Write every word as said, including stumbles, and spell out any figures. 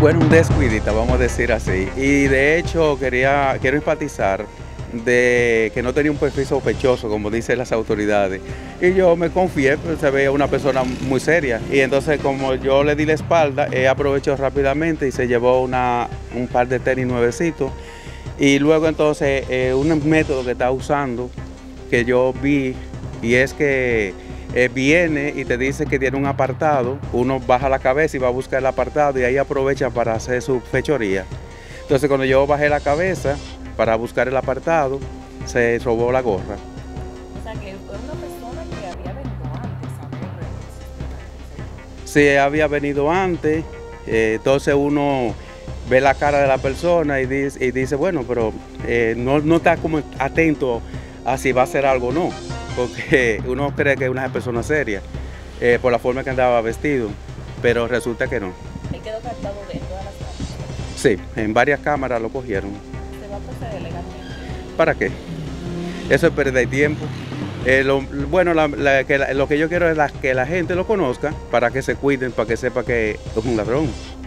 Bueno, un descuidita, vamos a decir así. Y de hecho quería, quiero enfatizar de que no tenía un perfil sospechoso, como dicen las autoridades. Y yo me confié, pues se veía una persona muy seria. Y entonces, como yo le di la espalda, él aprovechó rápidamente y se llevó una, un par de tenis nuevecitos. Y luego entonces, eh, un método que está usando, que yo vi, y es que eh, viene y te dice que tiene un apartado, uno baja la cabeza y va a buscar el apartado y ahí aprovecha para hacer su fechoría. Entonces, cuando yo bajé la cabeza para buscar el apartado, se robó la gorra. O sea, que fue una persona que había venido antes a ver. Sí, había venido antes, eh, entonces uno ve la cara de la persona y dice, y dice bueno, pero eh, no, no está como atento a si va a hacer algo o no, porque uno cree que es una persona seria eh, por la forma que andaba vestido, pero resulta que no. ¿Y quedó captado de todas las cámaras? Sí, en varias cámaras lo cogieron. ¿Se va a proceder legalmente? ¿Para qué? Eso es perder tiempo. Eh, lo, bueno, la, la, que la, lo que yo quiero es la, que la gente lo conozca para que se cuiden, para que sepa que es un ladrón.